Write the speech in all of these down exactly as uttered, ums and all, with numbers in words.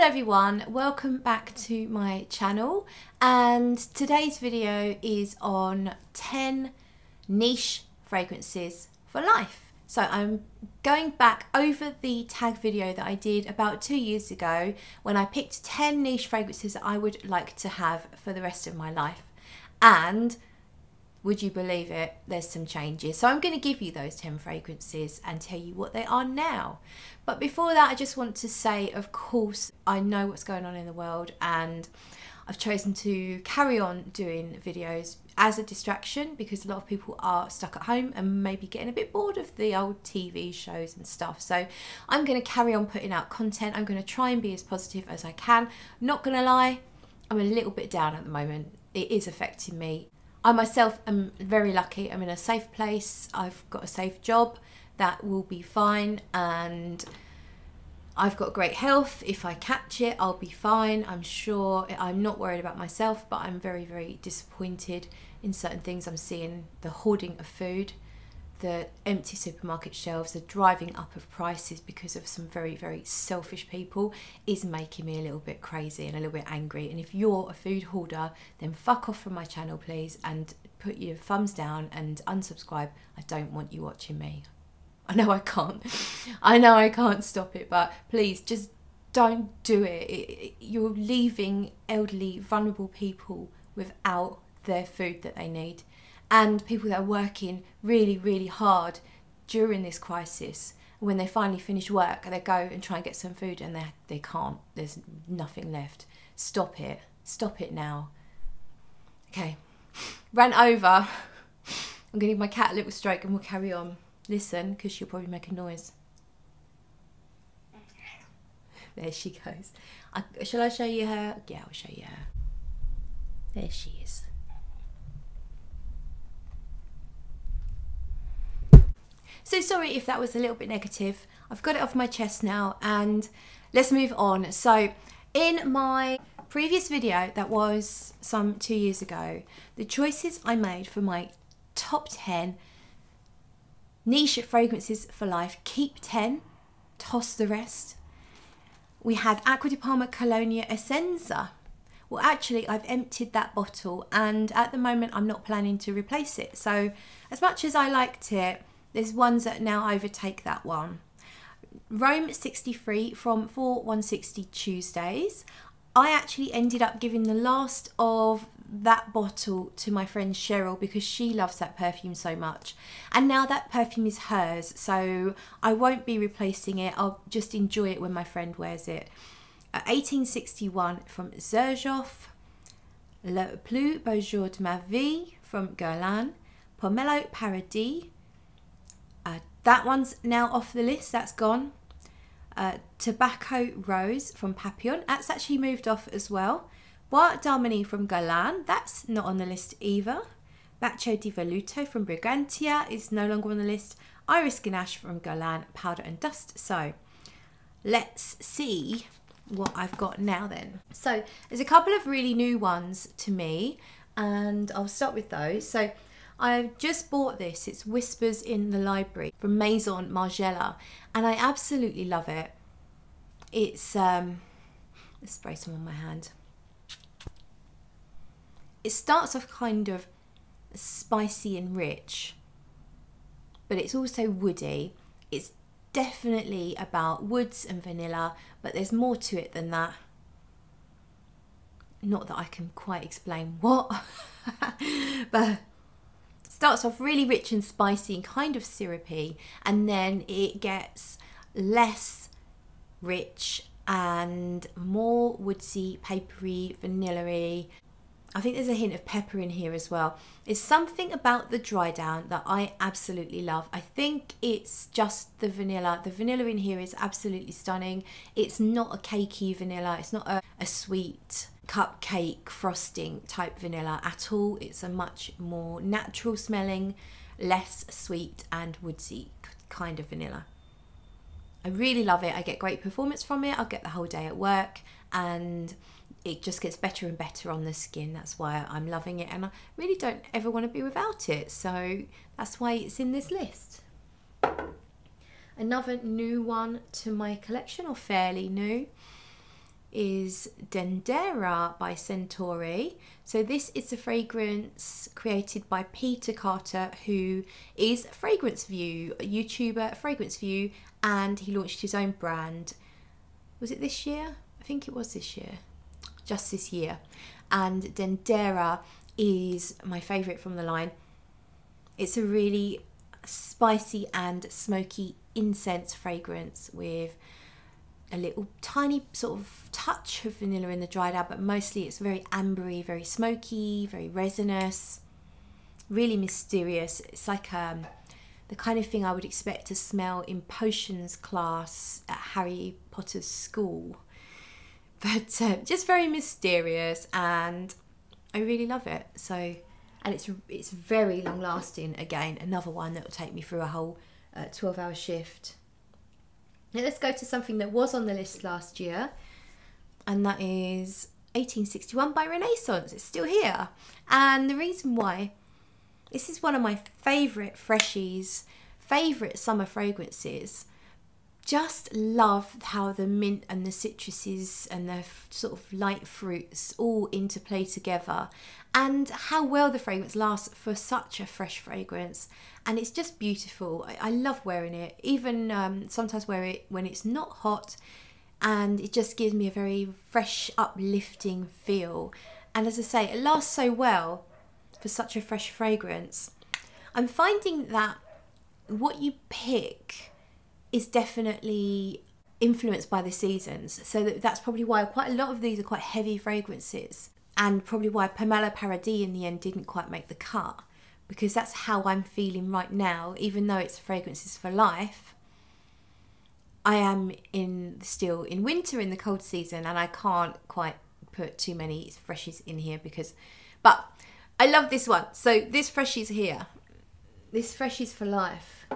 Hello everyone, welcome back to my channel, and today's video is on ten niche fragrances for life. So I'm going back over the tag video that I did about two years ago when I picked ten niche fragrances that I would like to have for the rest of my life, and would you believe it, there's some changes. So I'm going to give you those ten fragrances and tell you what they are now. But before that, I just want to say, of course, I know what's going on in the world, and I've chosen to carry on doing videos as a distraction because a lot of people are stuck at home and maybe getting a bit bored of the old T V shows and stuff. So I'm going to carry on putting out content. I'm going to try and be as positive as I can. Not going to lie, I'm a little bit down at the moment. It is affecting me. I myself am very lucky. I'm in a safe place, I've got a safe job, that will be fine, and I've got great health. If I catch it, I'll be fine, I'm sure. I'm not worried about myself, but I'm very, very disappointed in certain things I'm seeing. The hoarding of food, the empty supermarket shelves, the driving up of prices because of some very, very selfish people is making me a little bit crazy and a little bit angry. And if you're a food hoarder, then fuck off from my channel, please, and put your thumbs down and unsubscribe. I don't want you watching me. I know I can't. I know I can't stop it, but please just don't do it. It, it you're leaving elderly, vulnerable people without their food that they need. And people that are working really, really hard during this crisis, when they finally finish work, they go and try and get some food and they, they can't. There's nothing left. Stop it. Stop it now. Okay. Rant over. I'm going to give my cat a little stroke and we'll carry on. Listen, because she'll probably make a noise. There she goes. I, shall I show you her? Yeah, I'll show you her. There she is. So sorry if that was a little bit negative. I've got it off my chest now and let's move on. So in my previous video, that was some two years ago, the choices I made for my top ten niche fragrances for life, keep ten, toss the rest. We had Acqua di Parma Colonia Essenza. Well, actually, I've emptied that bottle and at the moment I'm not planning to replace it. So as much as I liked it, there's ones that now overtake that one. Rome sixty-three from forty-one sixty Tuesdays. I actually ended up giving the last of that bottle to my friend Cheryl because she loves that perfume so much. And now that perfume is hers, so I won't be replacing it. I'll just enjoy it when my friend wears it. eighteen sixty-one from Zerjoff. Le Plus Beau Jour de Ma Vie from Guerlain. Pomelo Paradis. Uh, that one's now off the list, that's gone. Uh, Tobacco Rose from Papillon, that's actually moved off as well. Bois Domini from Galan, that's not on the list either. Bacio Di Velluto from Brigantia is no longer on the list. Iris Ganache from Galan, Powder and Dust. So let's see what I've got now then. So there's a couple of really new ones to me and I'll start with those. So I've just bought this, it's Whispers in the Library from Maison Margiela, and I absolutely love it. It's, um, let's spray some on my hand. It starts off kind of spicy and rich, but it's also woody. It's definitely about woods and vanilla, but there's more to it than that. Not that I can quite explain what, but starts off really rich and spicy and kind of syrupy, and then it gets less rich and more woodsy, papery, vanilla-y. I think there's a hint of pepper in here as well. It's something about the dry down that I absolutely love. I think it's just the vanilla. The vanilla in here is absolutely stunning. It's not a cakey vanilla. It's not a, a sweet cupcake frosting type vanilla at all. It's a much more natural smelling, less sweet and woodsy kind of vanilla. I really love it. I get great performance from it. I'll get the whole day at work, and it just gets better and better on the skin. That's why I'm loving it, and I really don't ever want to be without it, so that's why it's in this list. Another new one to my collection, or fairly new, is Dendera by Centauri. So this is a fragrance created by Peter Carter, who is Fragrance View, a YouTuber, Fragrance View, and he launched his own brand. Was it this year? I think it was this year, just this year. And Dendera is my favourite from the line. It's a really spicy and smoky incense fragrance with a little tiny sort of touch of vanilla in the dried out, but mostly it's very ambery, very smoky, very resinous, really mysterious. It's like um, the kind of thing I would expect to smell in potions class at Harry Potter's school. But uh, just very mysterious, and I really love it. So, and it's it's very long lasting. Again, another one that will take me through a whole uh, twelve hour shift. Now let's go to something that was on the list last year, and that is eighteen sixty-one by Renaissance. It's still here, and the reason why, this is one of my favourite freshies, favourite summer fragrances. Just love how the mint and the citruses and the sort of light fruits all interplay together, and how well the fragrance lasts for such a fresh fragrance. And it's just beautiful. I, I love wearing it, even um, sometimes wear it when it's not hot, and it just gives me a very fresh, uplifting feel. And as I say, it lasts so well for such a fresh fragrance. I'm finding that what you pick is definitely influenced by the seasons. So that, that's probably why quite a lot of these are quite heavy fragrances, and probably why Pomelo Paradis in the end didn't quite make the cut, because that's how I'm feeling right now. Even though it's fragrances for life, I am in still in winter in the cold season, and I can't quite put too many freshies in here because, but I love this one. So this freshie's here. This freshie's for life.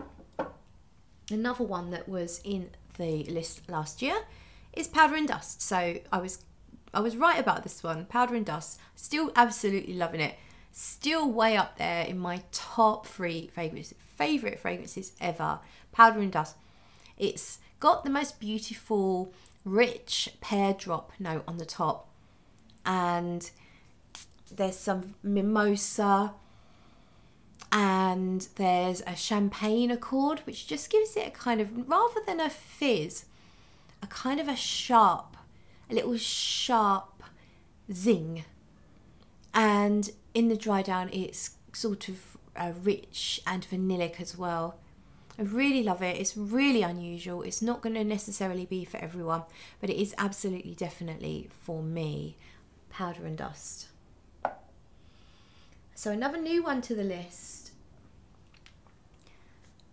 Another one that was in the list last year is Powder and Dust. So I was I was right about this one. Powder and Dust, still absolutely loving it. Still way up there in my top three fragrances, favourite fragrances ever. Powder and Dust. It's got the most beautiful, rich pear drop note on the top, and there's some mimosa, and there's a champagne accord, which just gives it a kind of, rather than a fizz, a kind of a sharp, a little sharp zing. And in the dry down, it's sort of uh, rich and vanillic as well. I really love it. It's really unusual. It's not going to necessarily be for everyone, but it is absolutely definitely for me. Powder and Dust. So another new one to the list,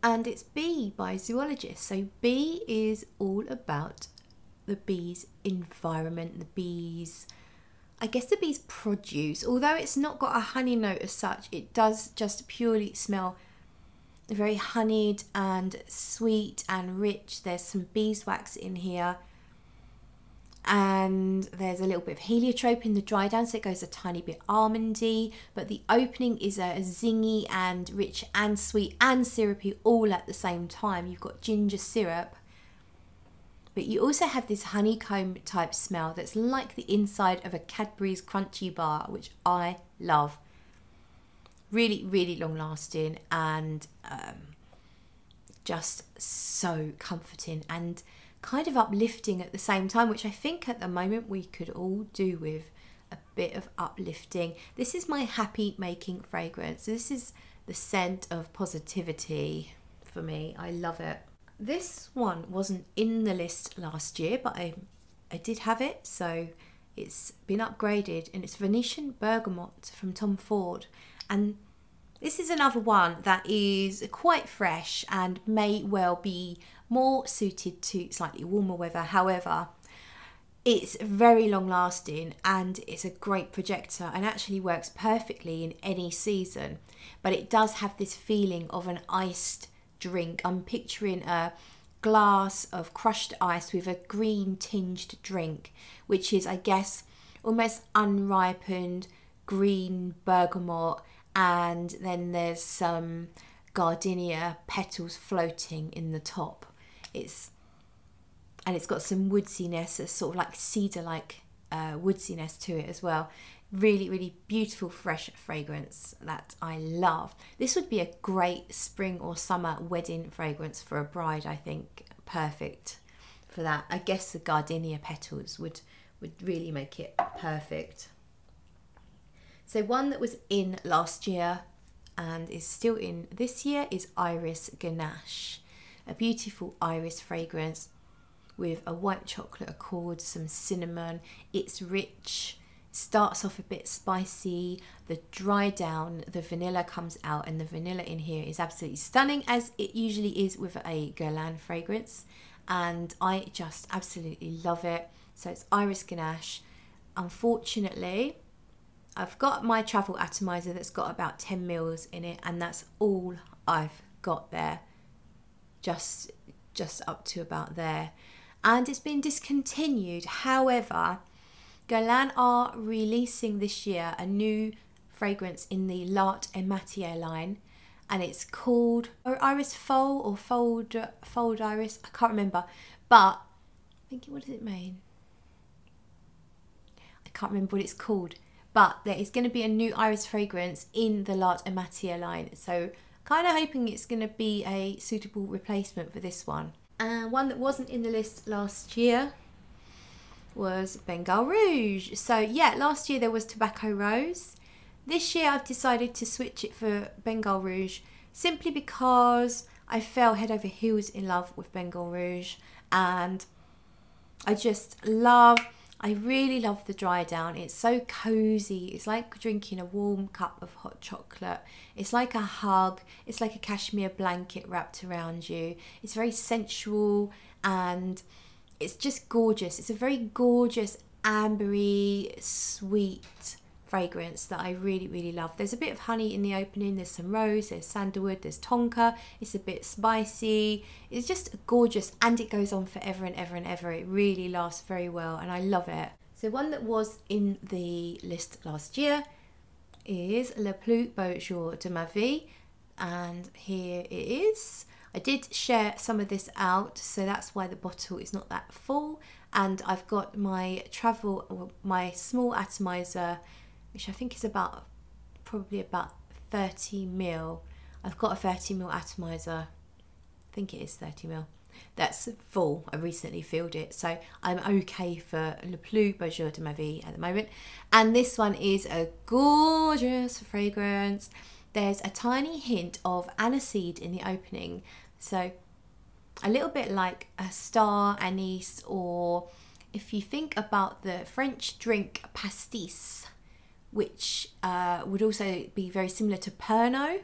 and it's Bee by Zoologist. So Bee is all about the bees' environment, the bees, I guess the bees' produce. Although it's not got a honey note as such, it does just purely smell very honeyed and sweet and rich. There's some beeswax in here, and there's a little bit of heliotrope in the dry down, so it goes a tiny bit almondy, but the opening is a zingy and rich and sweet and syrupy all at the same time. You've got ginger syrup, but you also have this honeycomb type smell that's like the inside of a Cadbury's crunchy bar, which I love. Really, really long lasting, and um, just so comforting and kind of uplifting at the same time, which I think at the moment we could all do with a bit of uplifting. This is my happy making fragrance. This is the scent of positivity for me. I love it. This one wasn't in the list last year, but I, I did have it, so it's been upgraded, and it's Venetian Bergamot from Tom Ford. And this is another one that is quite fresh and may well be more suited to slightly warmer weather. However, it's very long lasting, and it's a great projector, and actually works perfectly in any season. But it does have this feeling of an iced drink. I'm picturing a glass of crushed ice with a green tinged drink, which is, I guess, almost unripened green bergamot. And then there's some gardenia petals floating in the top. It's and it's got some woodsiness, a sort of like cedar-like uh, woodsiness to it as well. Really, really beautiful, fresh fragrance that I love. This would be a great spring or summer wedding fragrance for a bride, I think. Perfect for that. I guess the gardenia petals would, would really make it perfect. So one that was in last year and is still in this year is Iris Ganache. A beautiful iris fragrance with a white chocolate accord, some cinnamon. It's rich, starts off a bit spicy, the dry down, the vanilla comes out, and the vanilla in here is absolutely stunning, as it usually is with a Guerlain fragrance, and I just absolutely love it. So it's Iris Ganache. Unfortunately, I've got my travel atomizer that's got about ten mils in it, and that's all I've got there, just just up to about there, and it's been discontinued. However, Galan are releasing this year a new fragrance in the L'Art et Matière line, and it's called Iris Fold or Fold Fold Iris, I can't remember, but I think, what does it mean? I can't remember what it's called, but there is going to be a new iris fragrance in the L'Art et Matière line, so kind of hoping it's going to be a suitable replacement for this one. And uh, one that wasn't in the list last year was Bengale Rouge. So yeah, last year there was Tobacco Rose. This year I've decided to switch it for Bengale Rouge, simply because I fell head over heels in love with Bengale Rouge, and I just love, I really love the dry down. It's so cozy. It's like drinking a warm cup of hot chocolate. It's like a hug. It's like a cashmere blanket wrapped around you. It's very sensual, and it's just gorgeous. It's a very gorgeous, ambery, sweet fragrance that I really, really love. There's a bit of honey in the opening. There's some rose, there's sandalwood, there's tonka. It's a bit spicy. It's just gorgeous, and it goes on forever and ever and ever. It really lasts very well, and I love it. So one that was in the list last year is Le Plus Beau Jour de Ma Vie, and here it is. I did share some of this out, so that's why the bottle is not that full, and I've got my travel, my small atomizer, which I think is about, probably about thirty mil. I've got a thirty mil atomizer, I think it is thirty mil, that's full. I recently filled it, so I'm okay for Le Plus Beau Jour de Ma Vie at the moment. And this one is a gorgeous fragrance. There's a tiny hint of aniseed in the opening, so a little bit like a star anise, or if you think about the French drink pastis, which uh, would also be very similar to Pernod.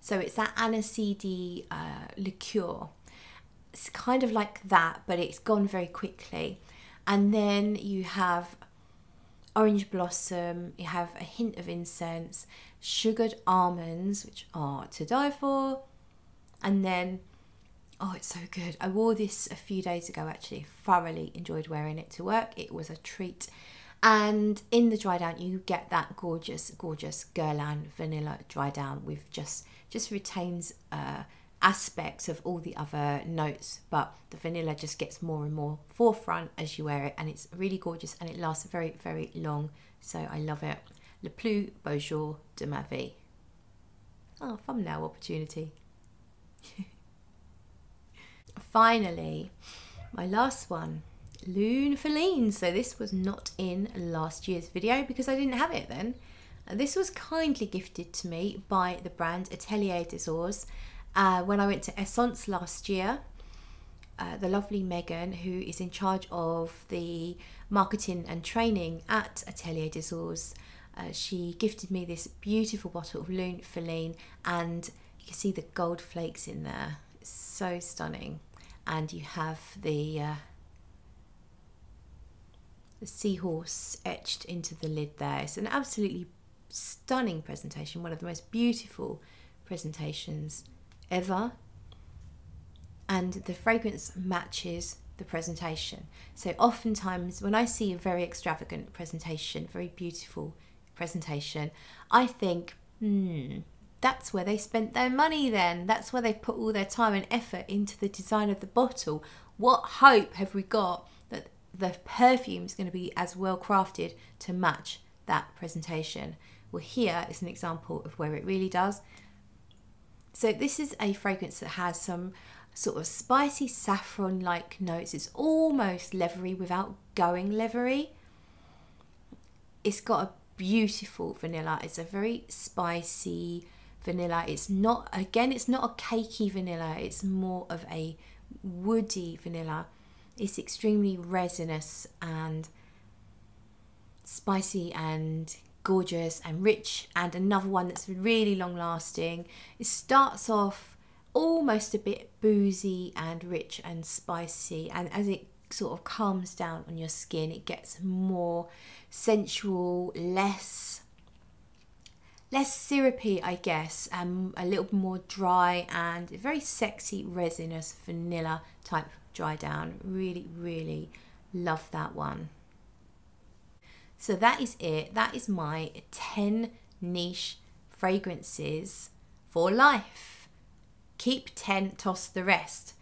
So it's that aniseedy uh, liqueur. It's kind of like that, but it's gone very quickly. And then you have orange blossom, you have a hint of incense, sugared almonds, which are to die for, and then, oh, it's so good. I wore this a few days ago, actually. Thoroughly enjoyed wearing it to work. It was a treat. And in the dry down, you get that gorgeous, gorgeous Guerlain vanilla dry down with just, just retains uh, aspects of all the other notes, but the vanilla just gets more and more forefront as you wear it, and it's really gorgeous, and it lasts very, very long. So I love it. Le Plus Beau Jour de Ma Vie. Oh, thumbnail opportunity. Finally, my last one, Lune Feline. So this was not in last year's video because I didn't have it then. This was kindly gifted to me by the brand Atelier Des Ors uh, when I went to Essence last year. Uh, the lovely Megan, who is in charge of the marketing and training at Atelier Des Ors, Uh, she gifted me this beautiful bottle of Lune Feline, and you can see the gold flakes in there. It's so stunning. And you have the, uh, the seahorse etched into the lid there. It's an absolutely stunning presentation, one of the most beautiful presentations ever. And the fragrance matches the presentation. So oftentimes when I see a very extravagant presentation, very beautiful presentation, I think, hmm, that's where they spent their money then. That's where they put all their time and effort into the design of the bottle. What hope have we got that the perfume is going to be as well crafted to match that presentation? Well, here is an example of where it really does. So this is a fragrance that has some sort of spicy saffron-like notes. It's almost leathery without going leathery. It's got a beautiful vanilla. It's a very spicy vanilla. It's not, again, it's not a cakey vanilla. It's more of a woody vanilla. It's extremely resinous and spicy and gorgeous and rich, and another one that's really long lasting. It starts off almost a bit boozy and rich and spicy, and as it sort of calms down on your skin, it gets more sensual, less less syrupy, I guess, and a little more dry, and very sexy, resinous vanilla type dry down. Really, really love that one. So that is it. That is my ten niche fragrances for life. Keep ten, toss the rest.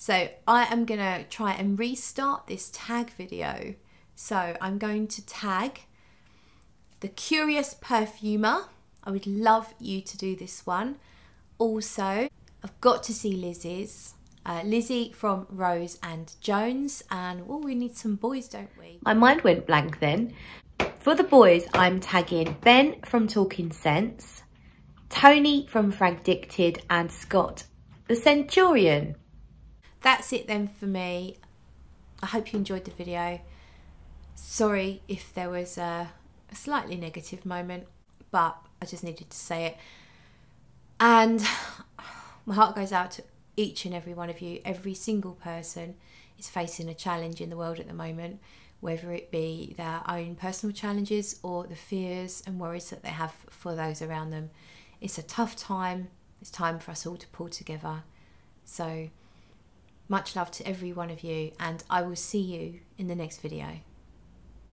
So I am going to try and restart this tag video. So I'm going to tag the Curious Perfumer. I would love you to do this one. Also, I've got to see Lizzie's. Uh, Lizzie from Rose and Jones. And oh, we need some boys, don't we? My mind went blank then. For the boys, I'm tagging Ben from Talking Sense, Tony from Fragdicted, and Scott the Centurion. That's it then for me. I hope you enjoyed the video. Sorry if there was a, a slightly negative moment, but I just needed to say it. And my heart goes out to each and every one of you. Every single person is facing a challenge in the world at the moment, whether it be their own personal challenges or the fears and worries that they have for those around them. It's a tough time. It's time for us all to pull together. So much love to every one of you, and I will see you in the next video.